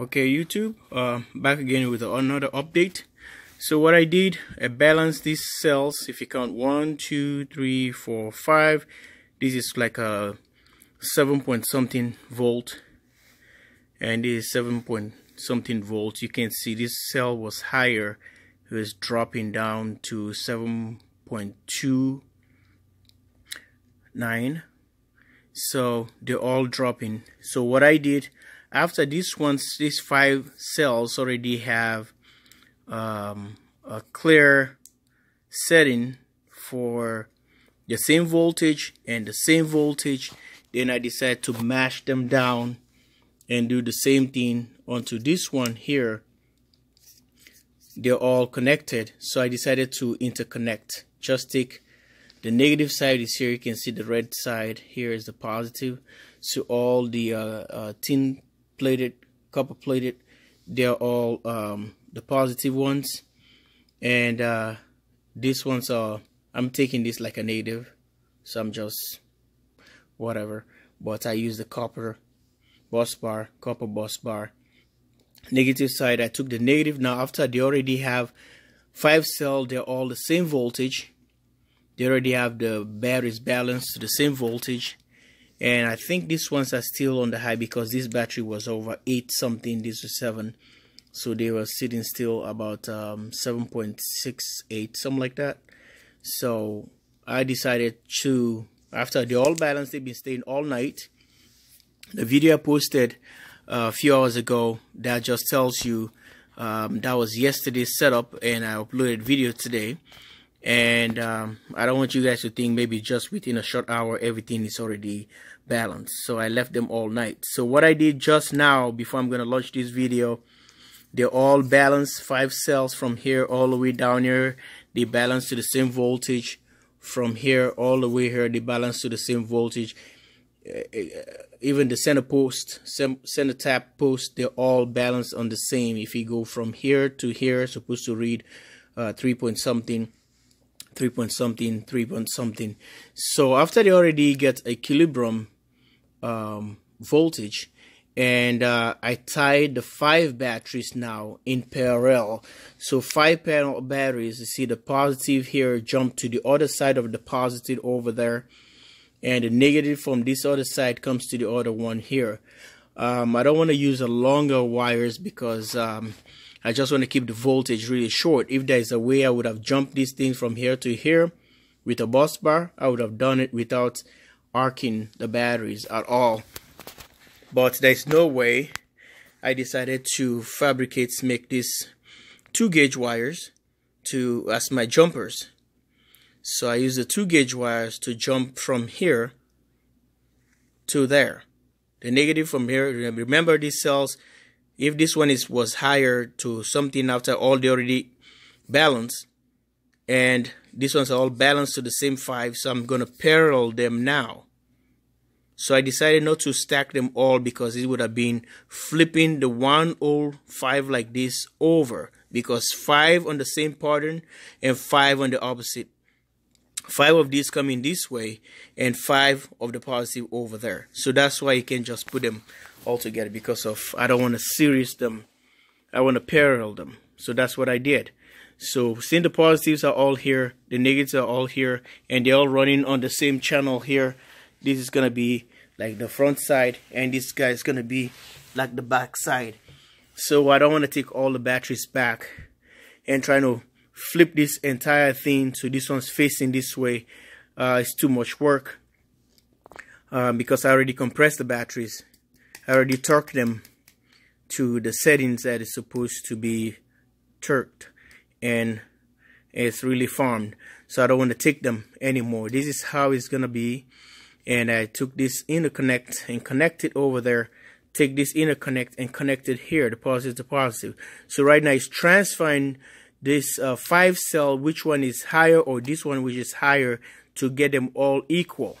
Okay, YouTube, back again with another update. So what I did, I balanced these cells. If you count 1 2 3 4 5, this is like a 7 point something volt, and this is 7 point something volts. You can see this cell was higher, it was dropping down to 7.29. so they're all dropping. So what I did, after these ones, these 5 cells already have a clear setting for the same voltage and the same voltage, then I decide to mash them down and do the same thing onto this one here. They're all connected, so I decided to interconnect. Just take the negative side is here, you can see the red side here is the positive. So all the tin plated, copper plated, they're all the positive ones, and these ones are, I'm taking this like a negative, so I'm just whatever, but I use the copper bus bar, negative side. I took the negative. Now after they already have 5 cells, they're all the same voltage, they already have the batteries balanced to the same voltage. And I think these ones are still on the high because this battery was over 8 something, this was 7. So they were sitting still about 7.68, something like that. So I decided to, after they all balanced, they've been staying all night. The video I posted a few hours ago, that just tells you that was yesterday's setup, and I uploaded video today. And I don't want you guys to think maybe just within a short hour everything is already balanced. So I left them all night. So what I did just now before I'm gonna launch this video, they're all balanced, 5 cells from here all the way down here, they balance to the same voltage. From here all the way here, they balance to the same voltage. Even the center post, center tap post, they're all balanced on the same. If you go from here to here, it's supposed to read 3 point something. 3 point something, 3 point something. So after they already get equilibrium voltage, and I tied the 5 batteries now in parallel. So 5 parallel batteries, you see the positive here jump to the other side of the positive over there, and the negative from this other side comes to the other one here. I don't want to use a longer wires because I just want to keep the voltage really short. If there is a way I would have jumped these things from here to here with a bus bar, I would have done it without arcing the batteries at all. But there's no way. I decided to make these 2-gauge wires as my jumpers. So I use the 2-gauge wires to jump from here to there. The negative from here, remember these cells, if this one was higher to something after all they already balanced, and these ones are all balanced to the same 5, so I'm going to parallel them now. So I decided not to stack them all because it would have been flipping the 105 like this over, because 5 on the same pattern and 5 on the opposite. 5 of these coming this way and 5 of the positive over there. So that's why you can just put them all together, because of I don't want to series them, I want to parallel them. So that's what I did. So since the positives are all here, the negatives are all here, and they're all running on the same channel here, this is gonna be like the front side, and this guy is gonna be like the back side. So I don't want to take all the batteries back and try to flip this entire thing so this one's facing this way. It's too much work because I already compressed the batteries, I already torqued them to the settings that is supposed to be torqued, and it's really formed. So I don't want to take them anymore. This is how it's gonna be. And I took this interconnect and connect it over there, take this interconnect and connect it here, the positive to positive. So right now it's transferring this 5 cell, which one is higher, or this one which is higher, to get them all equal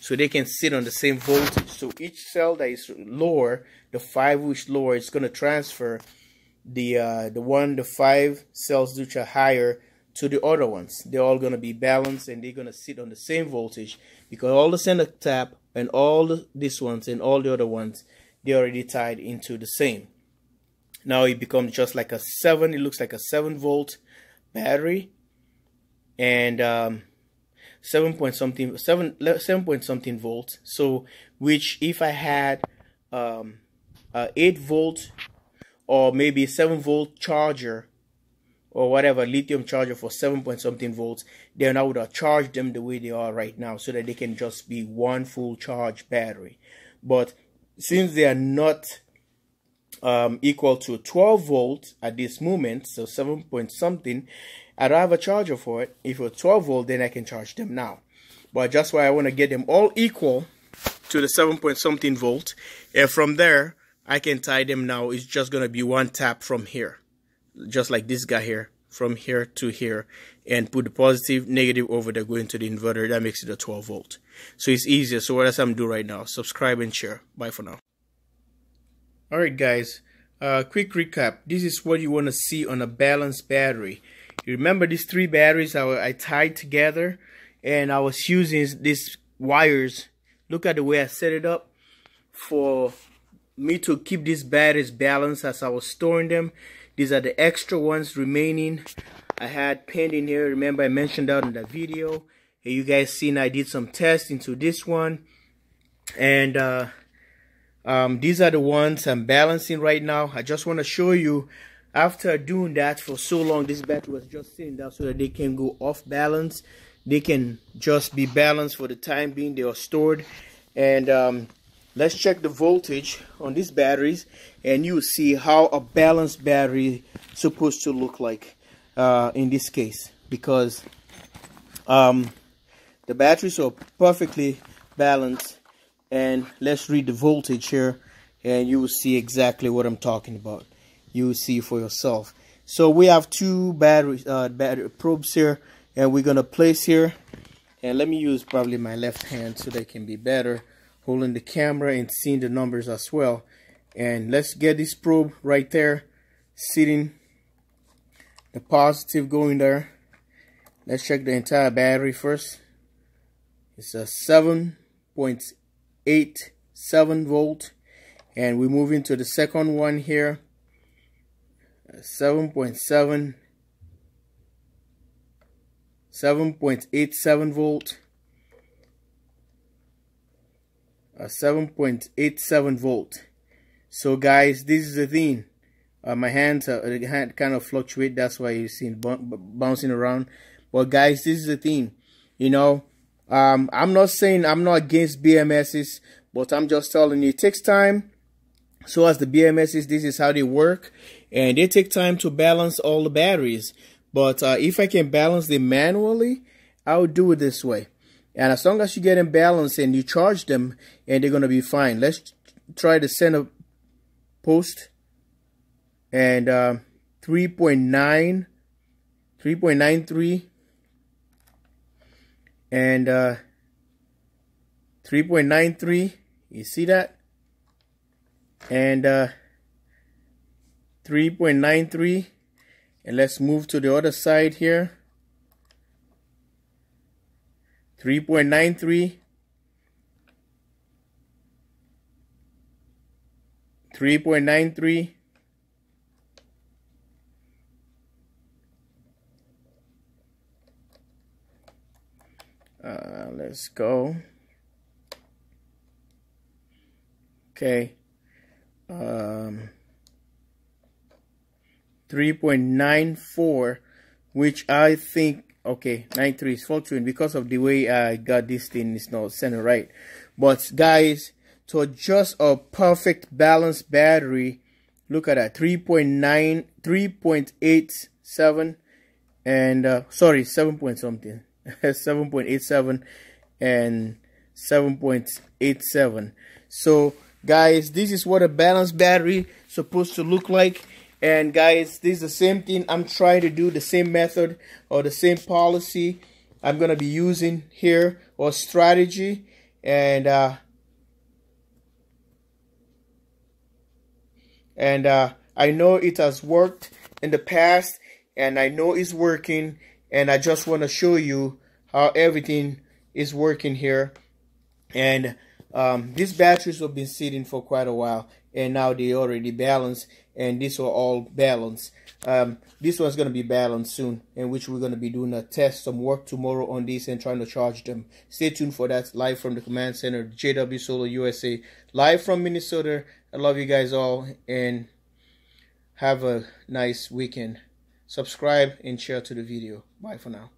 so they can sit on the same voltage. So each cell that is lower, the 5 which lower, is going to transfer the 5 cells which are higher to the other ones. They're all going to be balanced, and they're going to sit on the same voltage because all the center tap and all these ones and all the other ones, they're already tied into the same. Now it becomes just like a 7. It looks like a 7-volt battery, and 7 point something volts. So which if I had 8-volt or maybe 7-volt charger or whatever, lithium charger for 7 point something volts, then I would have charged them the way they are right now so that they can just be one full charge battery. But since they are not equal to 12 volts at this moment, so 7 point something, I don't have a charger for it. If it's 12 volt, then I can charge them now. But that's why I want to get them all equal to the 7 point something volt, and from there I can tie them now. It's just gonna be one tap from here, just like this guy here, from here to here, and put the positive, negative over there going to the inverter. That makes it a 12 volt. So it's easier. So what else I'm doing right now? Subscribe and share. Bye for now. All right, guys. Quick recap. This is what you want to see on a balanced battery. You remember these 3 batteries I tied together, and I was using these wires. Look at the way I set it up for me to keep these batteries balanced as I was storing them. These are the extra ones remaining. I had pinned in here. Remember, I mentioned that in the video. Hey, you guys seen I did some tests into this one, and these are the ones I'm balancing right now. I just want to show you, after doing that for so long, this battery was just sitting down so that they can go off balance. They can just be balanced for the time being. They are stored. And let's check the voltage on these batteries, and you'll see how a balanced battery is supposed to look like in this case, because the batteries are perfectly balanced. And let's read the voltage here, and you will see exactly what I'm talking about. You will see for yourself. So we have 2 battery probes here, and we're going to place here. And let me use probably my left hand so that it can be better holding the camera and seeing the numbers as well. And let's get this probe right there, sitting the positive going there. Let's check the entire battery first. It's a 7.87 volt, and we move into the second one here, 7.87 volt. 7.87 volt. So guys, this is the thing. My hands kind of fluctuate. That's why you see bouncing around. But guys, this is the thing. You know, I'm not saying I'm not against BMSs, but I'm just telling you it takes time. So as the BMSs, this is how they work, and they take time to balance all the batteries. But if I can balance them manually, I would do it this way. And as long as you get them balanced and you charge them, and they're going to be fine. Let's try the center post. And 3.93. And 3.93. You see that? And 3.93. And let's move to the other side here. 3.93, 3.93, let's go. Okay, 3.94, which I think. Okay, 93 is fluctuating because of the way I got this thing. It's not center right. But guys, to adjust a perfect balanced battery, look at that, 3.9, 3.87, and sorry, 7 point something, 7.87 and 7.87. So guys, this is what a balanced battery supposed to look like. And guys, this is the same thing I'm trying to do, the same method or the same policy I'm going to be using here, or strategy. And I know it has worked in the past, and I know it's working, and I just want to show you how everything is working here. And these batteries have been sitting for quite a while, and now they already balanced, and these are all balanced. This one's going to be balanced soon, in which we're going to be doing a test, some work tomorrow on these and trying to charge them. Stay tuned for that live from the command center, JW Solar USA, live from Minnesota. I love you guys all, and have a nice weekend. Subscribe and share to the video. Bye for now.